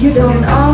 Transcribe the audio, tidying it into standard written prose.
You don't